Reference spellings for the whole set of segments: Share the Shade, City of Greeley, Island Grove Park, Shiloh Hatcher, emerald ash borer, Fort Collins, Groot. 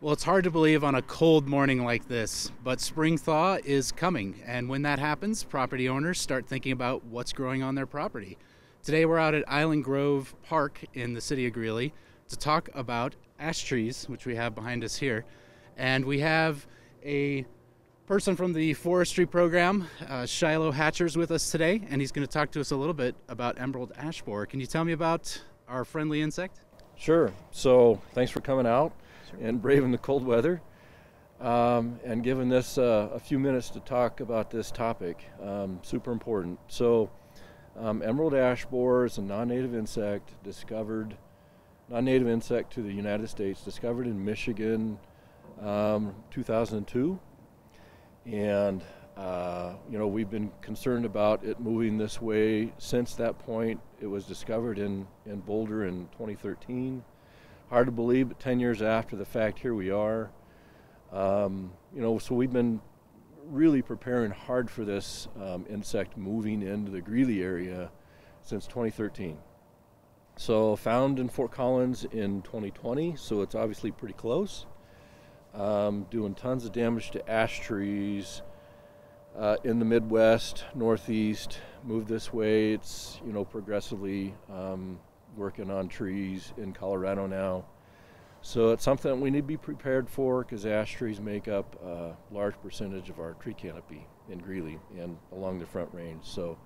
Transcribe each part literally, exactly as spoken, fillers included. Well, it's hard to believe on a cold morning like this, but spring thaw is coming, and when that happens, property owners start thinking about what's growing on their property. Today we're out at Island Grove Park in the city of Greeley to talk about ash trees, which we have behind us here, and we have a person from the forestry program, uh, Shiloh Hatcher's with us today, and he's going to talk to us a little bit about emerald ash borer. Can you tell me about our friendly insect? Sure. So thanks for coming out and braving the cold weather um, and giving this uh, a few minutes to talk about this topic. Um, super important. So um, emerald ash borer is a non-native insect discovered, non-native insect to the United States, discovered in Michigan um, two thousand two. And uh, you know, we've been concerned about it moving this way since that point. It was discovered in, in Boulder in twenty thirteen. Hard to believe, but ten years after the fact, here we are. Um, you know, so we've been really preparing hard for this um, insect moving into the Greeley area since twenty thirteen. So found in Fort Collins in twenty twenty, so it's obviously pretty close. Um, doing tons of damage to ash trees uh, in the Midwest, Northeast, moved this way. It's, you know, progressively um, working on trees in Colorado now. So it's something we need to be prepared for, because ash trees make up a large percentage of our tree canopy in Greeley and along the Front Range. So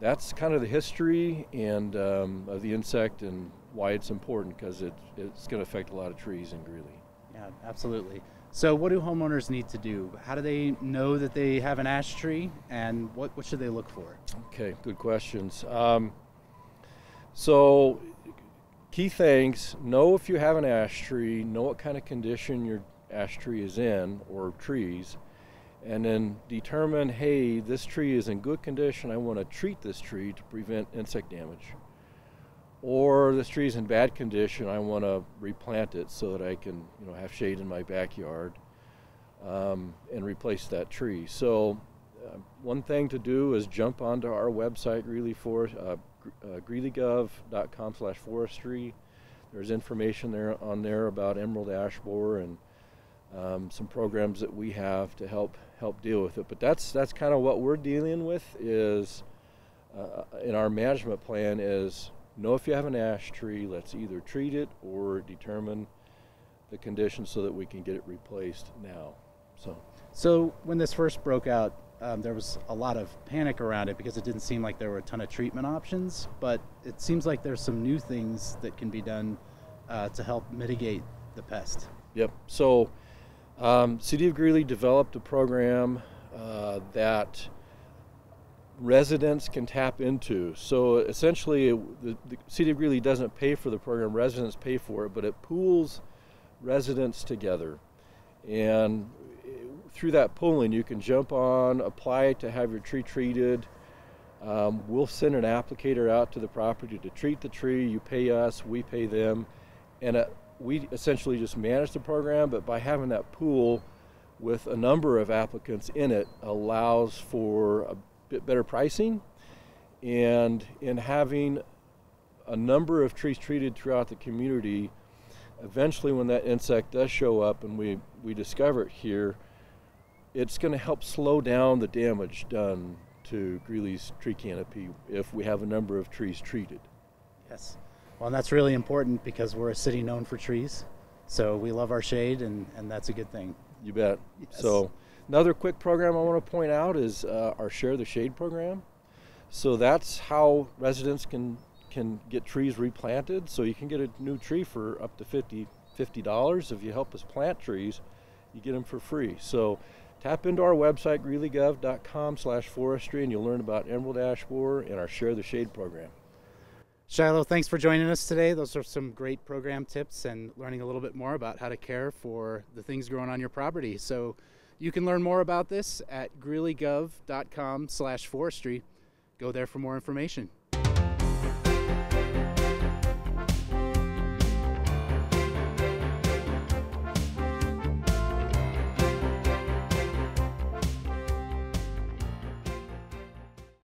that's kind of the history and um, of the insect and why it's important, because it, it's going to affect a lot of trees in Greeley. Yeah, absolutely. So what do homeowners need to do? How do they know that they have an ash tree, and what, what should they look for? Okay, good questions. Um, So, key things: know if you have an ash tree, know what kind of condition your ash tree is in, or trees, and then determine, hey, this tree is in good condition, I want to treat this tree to prevent insect damage. Or this tree is in bad condition, I want to replant it so that I can, you know, have shade in my backyard um, and replace that tree. So, uh, one thing to do is jump onto our website, Greeley Forest, uh, Uh, Greeley Gov dot com slash forestry. There's information there on there about emerald ash borer and um, some programs that we have to help help deal with it. But that's that's kind of what we're dealing with is uh, in our management plan is know if you have an ash tree, let's either treat it or determine the condition so that we can get it replaced now. So, so when this first broke out, Um, there was a lot of panic around it because it didn't seem like there were a ton of treatment options, but it seems like there's some new things that can be done uh, to help mitigate the pest. Yep. So um, City of Greeley developed a program uh, that residents can tap into. So essentially it, the, the City of Greeley doesn't pay for the program, residents pay for it, but it pools residents together, and through that pooling, you can jump on, apply to have your tree treated. Um, we'll send an applicator out to the property to treat the tree. You pay us, we pay them. And uh, we essentially just manage the program, but by having that pool with a number of applicants in it allows for a bit better pricing. And in having a number of trees treated throughout the community, eventually when that insect does show up and we, we discover it here, it's going to help slow down the damage done to Greeley's tree canopy if we have a number of trees treated. Yes. Well, and that's really important because we're a city known for trees. So we love our shade, and, and that's a good thing. You bet. Yes. So another quick program I want to point out is uh, our Share the Shade program. So that's how residents can, can get trees replanted. So you can get a new tree for up to fifty dollars. If you help us plant trees, you get them for free. So tap into our website, Greeley Gov dot com slash forestry, and you'll learn about emerald ash borer and our Share the Shade program. Shiloh, thanks for joining us today. Those are some great program tips and learning a little bit more about how to care for the things growing on your property. So you can learn more about this at Greeley Gov dot com slash forestry. Go there for more information.